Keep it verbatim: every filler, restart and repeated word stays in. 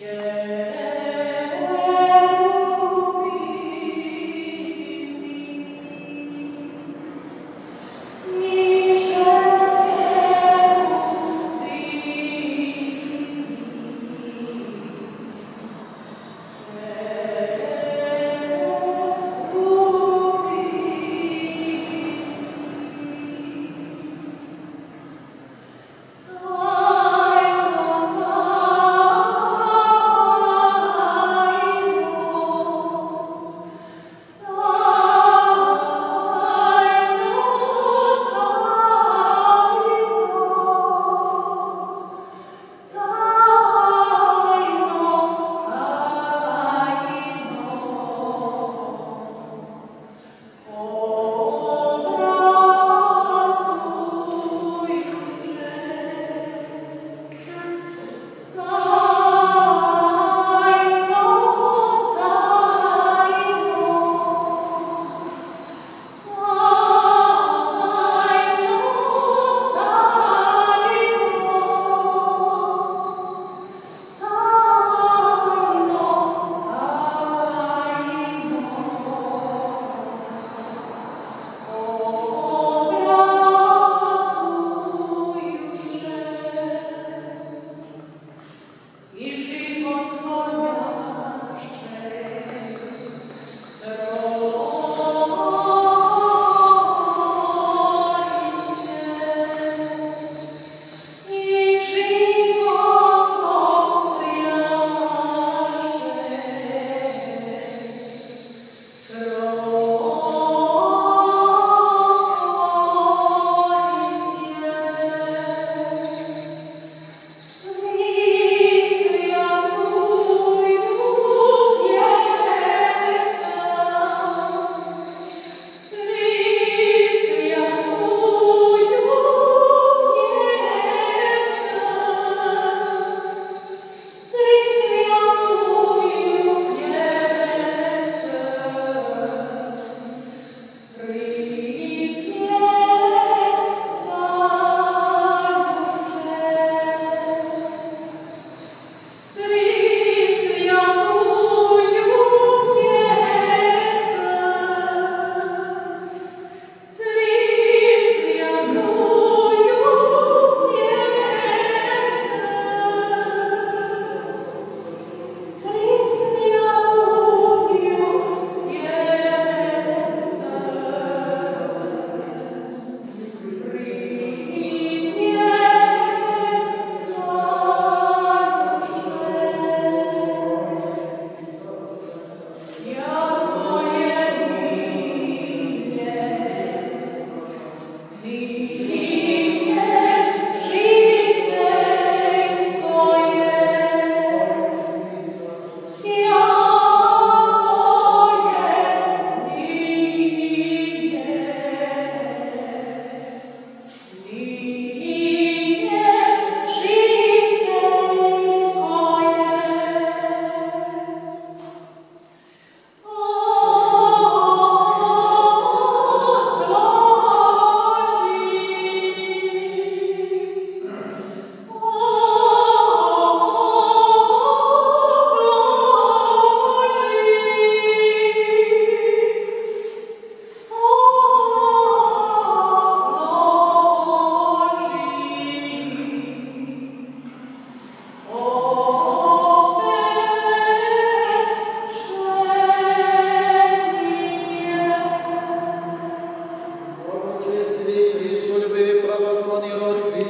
Yeah.